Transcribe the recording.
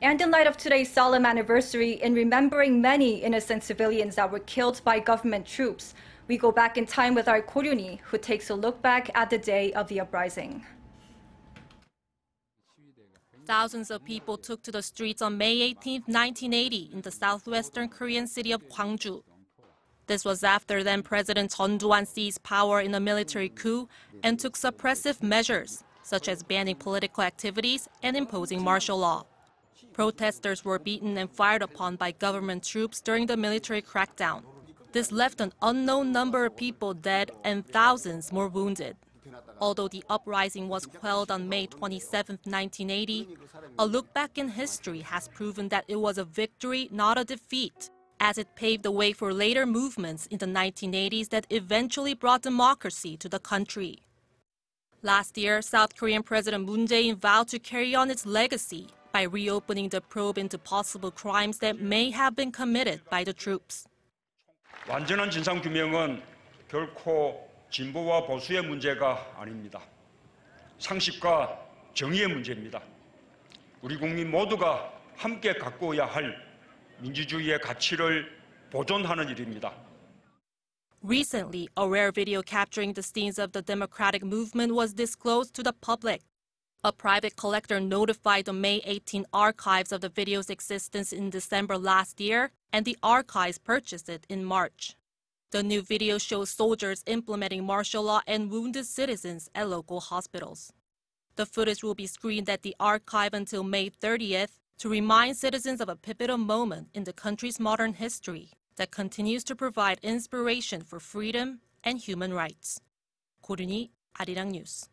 And in light of today's solemn anniversary, in remembering many innocent civilians that were killed by government troops, we go back in time with our Ko Roon-hee, who takes a look back at the day of the uprising. Thousands of people took to the streets on May 18, 1980, in the southwestern Korean city of Gwangju. This was after then-President Chun Doo-hwan seized power in a military coup and took suppressive measures, such as banning political activities and imposing martial law. Protesters were beaten and fired upon by government troops during the military crackdown. This left an unknown number of people dead and thousands more wounded. Although the uprising was quelled on May 27, 1980, a look back in history has proven that it was a victory, not a defeat, as it paved the way for later movements in the 1980s that eventually brought democracy to the country. Last year, South Korean President Moon Jae-in vowed to carry on its legacy by reopening the probe into possible crimes that may have been committed by the troops. 완전한 진상 규명은 결코 진보와 보수의 문제가 아닙니다. 상식과 정의의 문제입니다. 우리 국민 모두가 함께 가꾸어야 할 민주주의의 가치를 보존하는 일입니다. Recently, a rare video capturing the scenes of the democratic movement was disclosed to the public. A private collector notified the May 18 Archives of the video's existence in December last year, and the archives purchased it in March. The new video shows soldiers implementing martial law and wounded citizens at local hospitals. The footage will be screened at the archive until May 30th to remind citizens of a pivotal moment in the country's modern history that continues to provide inspiration for freedom and human rights. Ko Roon-hee, Arirang News.